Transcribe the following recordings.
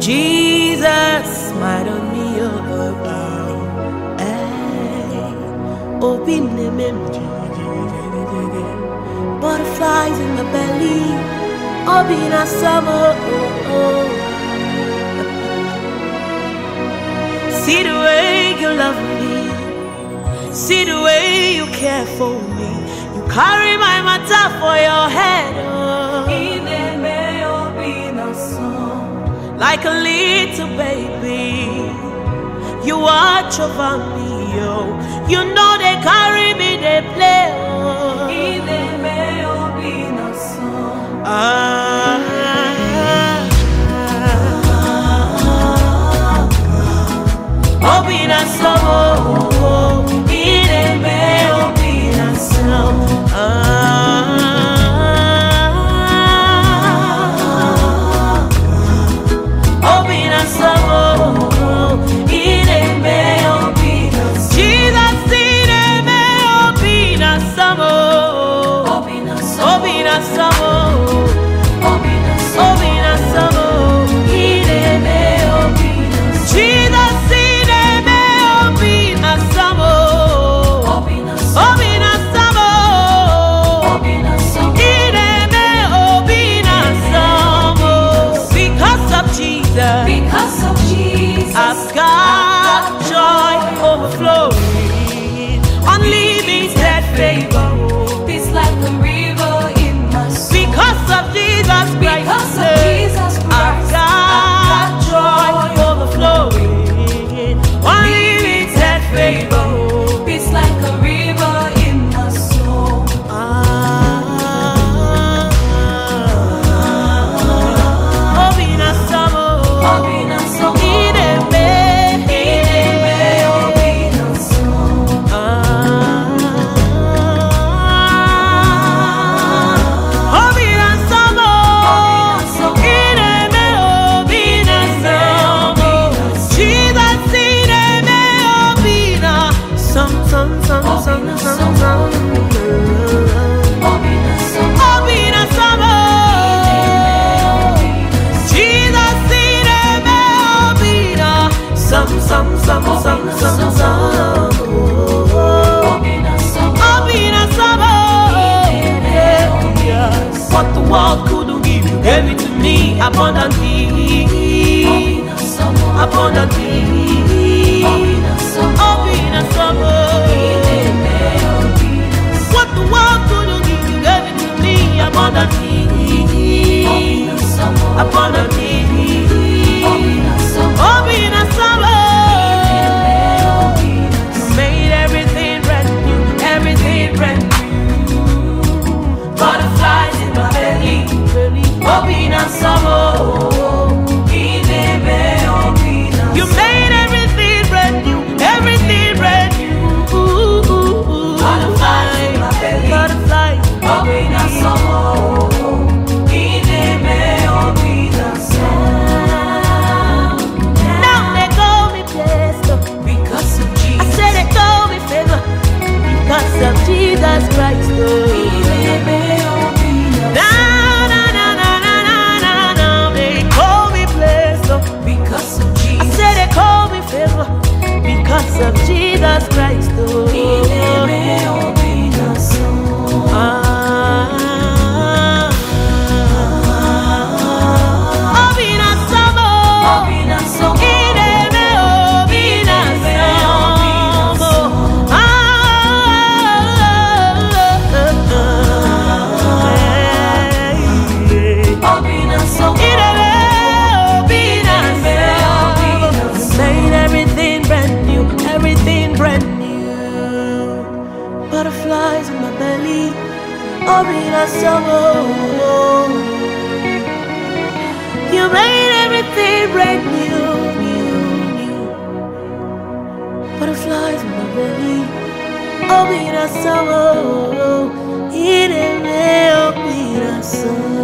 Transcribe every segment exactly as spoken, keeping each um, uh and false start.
Jesus, smile on me, oh, hey. Open the memory. Butterflies in the belly. Obinasomm, oh, oh. See the way you love me. See the way you care for me. You carry my matter for your head, oh. Like a little baby, you watch over me, yo. You know they carry me, they play, oh. Ah, Obinasomm, oh, Obinasomm, ah. What the world couldn't give, you gave it to me abundantly, abundantly. Obinasomm. What the world couldn't give, you gave it to me abundantly, abundantly. Obinasomm, oh, you made everything brand new, everything brand new. Ooh, ooh, ooh. Butterflies in my belly, butterflies. Obinasomm, oh, now they go me blessed because of Jesus. I said they go me favor because of Jesus Christ. Oh. Because of Jesus Christ, oh. Butterflies in my belly, Obinasomm, oh. You made everything brand new, new, new. Butterflies in my belly, Obinasomm, oh. It ain't Obinasomm.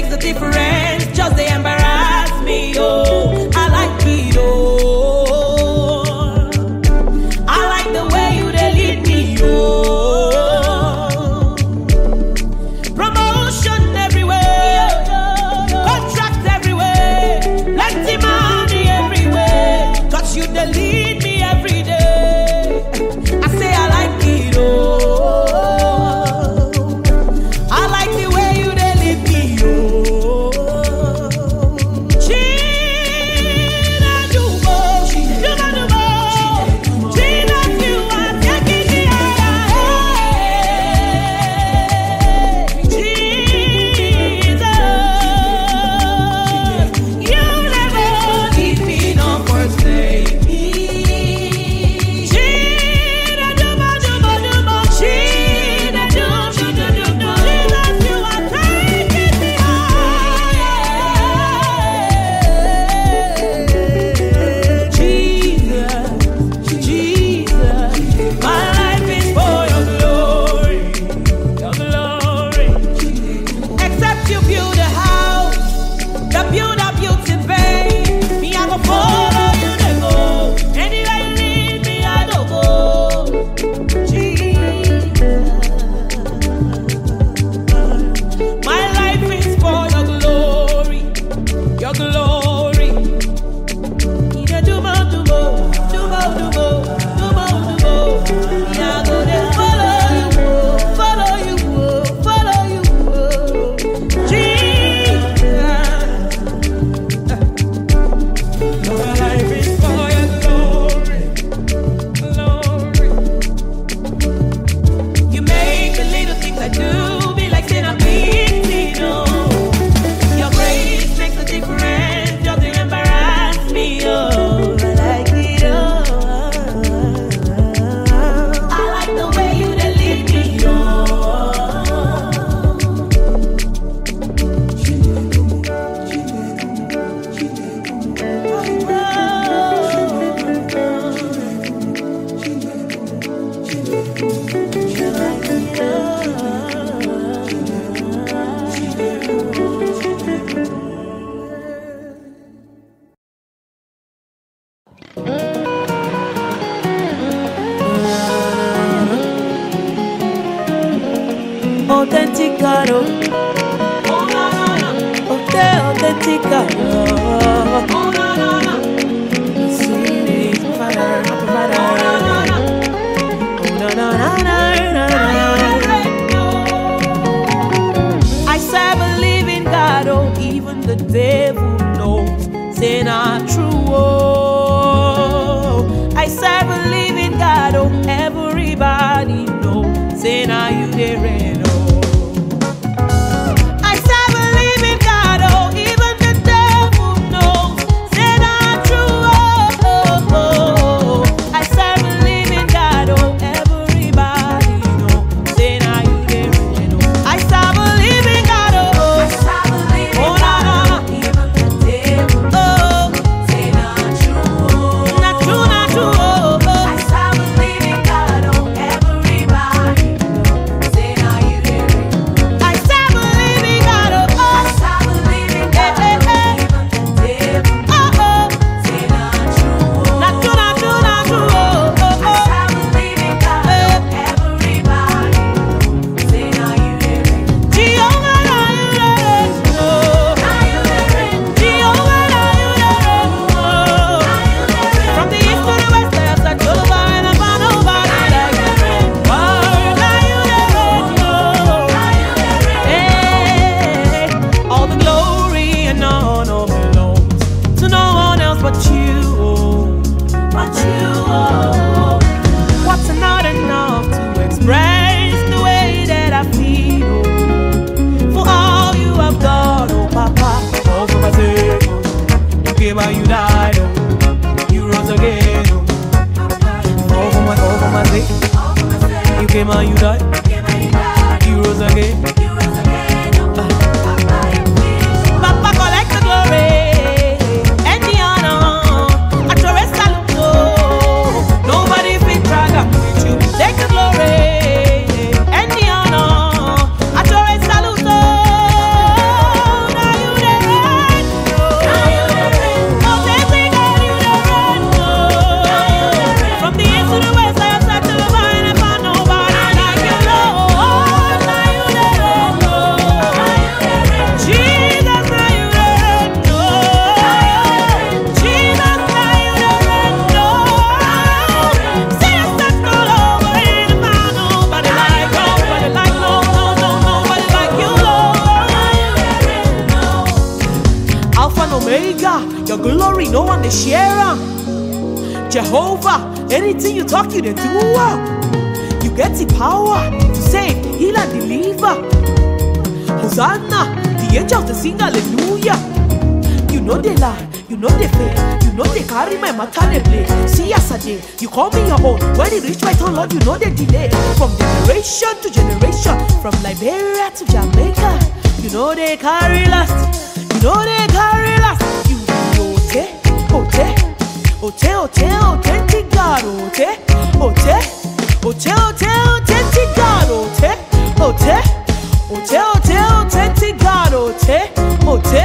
makes a difference. Just they embarrass me, oh. I like it, oh. I like the way you they lead me, oh. Promotion everywhere, contracts everywhere, plenty money everywhere. Cause you they lead me every day. I say I like it, oh. I said, believe in God, oh, even the devil the sharer. Jehovah, anything you talk, you the doer. You get the power to save, heal and deliver. Hosanna, the angels they sing hallelujah. You know they lie, you know they fail, you know they carry my matter they play. See yesterday, you call me your own. When it reached my turn, Lord, you know they delay. From generation to generation, from Liberia to Jamaica, you know they carry last, you know they carry last. You be ote, ote, ote, ote, authentic God, ote, ote, ote, ote, authentic God, ote, ote, ote, ote, authentic God, ote, ote.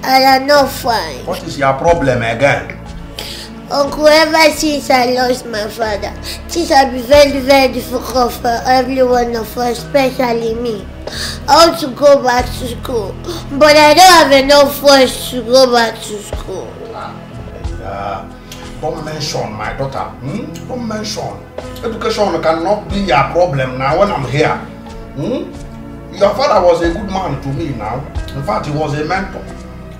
I am not fine. What is your problem again? Uncle, ever since I lost my father, things have been very, very difficult for every one of us, especially me. I want to go back to school, but I don't have enough funds to go back to school. Uh, don't mention my daughter. Hmm? Don't mention. Education cannot be your problem now when I'm here. Hmm? Your father was a good man to me now. In fact, he was a mentor.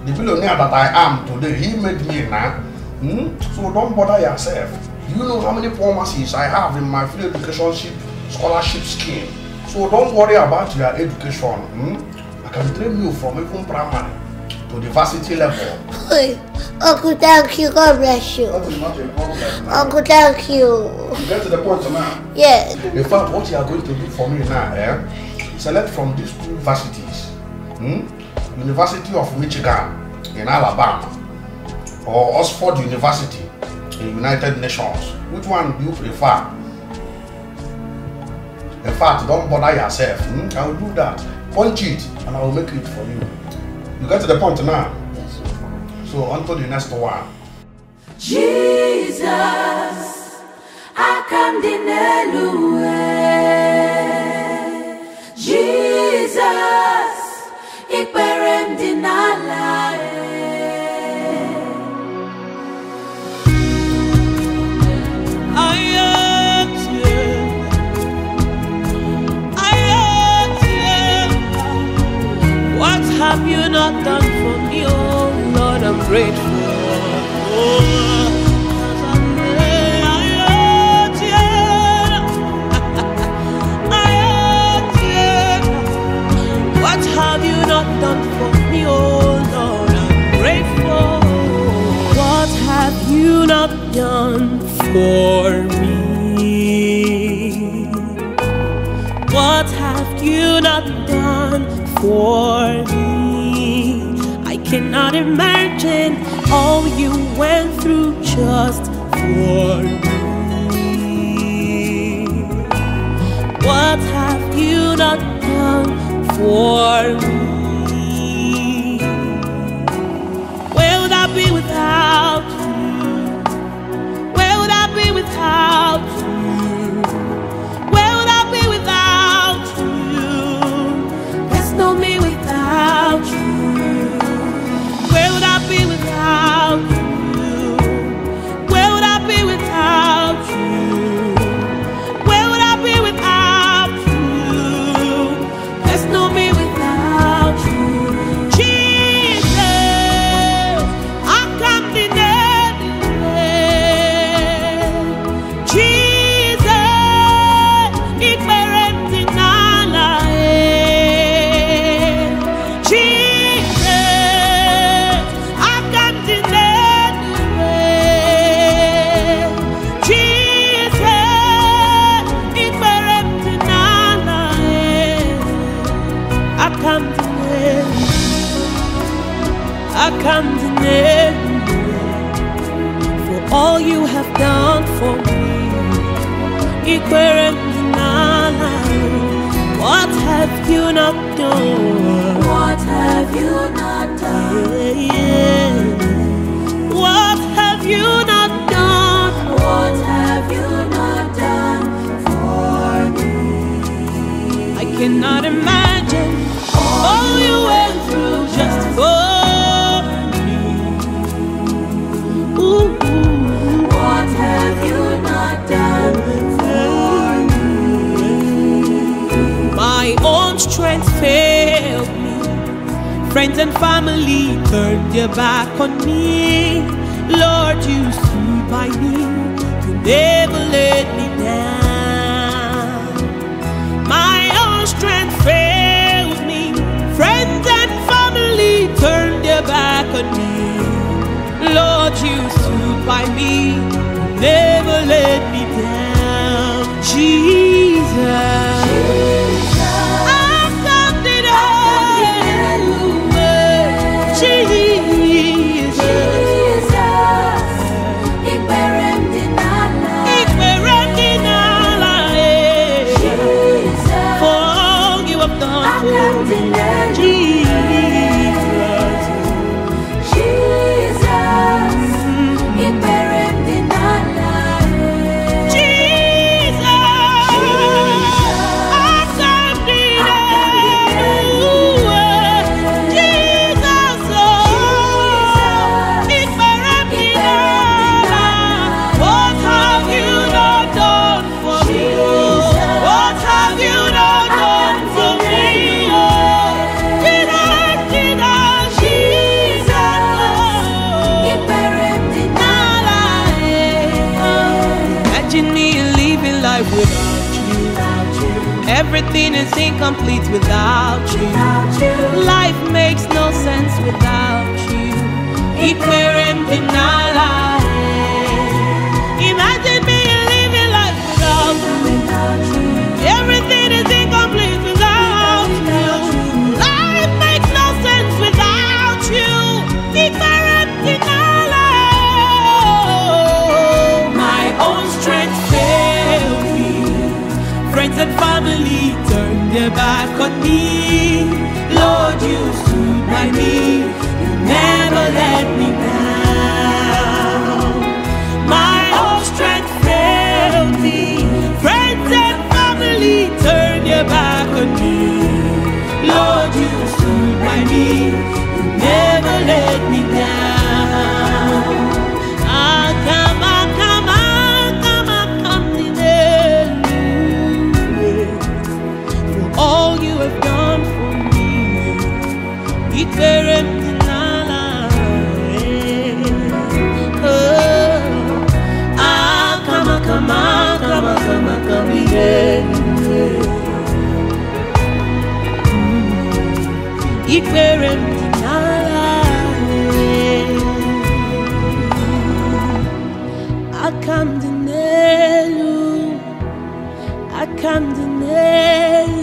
The billionaire that I am today, he made me now. Hmm? So don't bother yourself. You know how many promises I have in my free education scholarship scheme. So don't worry about your education. Hmm? I can train you from even primary to the varsity level. Hey, Uncle, thank you. God bless you. That is not a problem now. Uncle, thank you. You get to the point now? Yes. In fact, what you are going to do for me now, eh? Select from these two universities, hmm? University of Michigan in Alabama or Oxford University in United Nations. Which one do you prefer? In fact, don't bother yourself. Hmm? I will do that. Punch it and I will make it for you. You get to the point now? Yes, sir. So until the next one. Jesus, Akamdinelu. Jesus, Iperem dinala. What have you not done for me, oh Lord? I'm grateful. Oh. Have you not done for me, oh Lord? I'm grateful. What have you not done for me? What have you not done for me? I cannot imagine all you went through just for me. What have you not done for me? Where would I be without you? Where would I be without you? Where would I be without you? There's no me without you. Where would I be without you? Where would I be without you? Where would I be without you? There's no me without Akamdinelu, for all you have done for me. Akamdinelu, what have you not done? What have you not done? Yeah, yeah. What have you not done? What have you not done for me? I cannot imagine all, all you went through just for. Strength failed me, friends and family turned their back on me. Lord, you stood by me, you never let me down. My own strength failed me, friends and family turned their back on me. Lord, you stood by me, you never let me down. Jesus, everything is incomplete without you. Without you. Life makes no sense without you. Imagine me living life without you. Everything is incomplete without you. Life makes no sense without you. My own strength failed me. Friends and family turned their back on me. Lord, you stood by me, you never let me down. My own strength failed me, friends and family turned their back on me. Lord, you stood by me, you never let me down. Akamdinelu, Akamdinelu.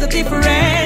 the difference.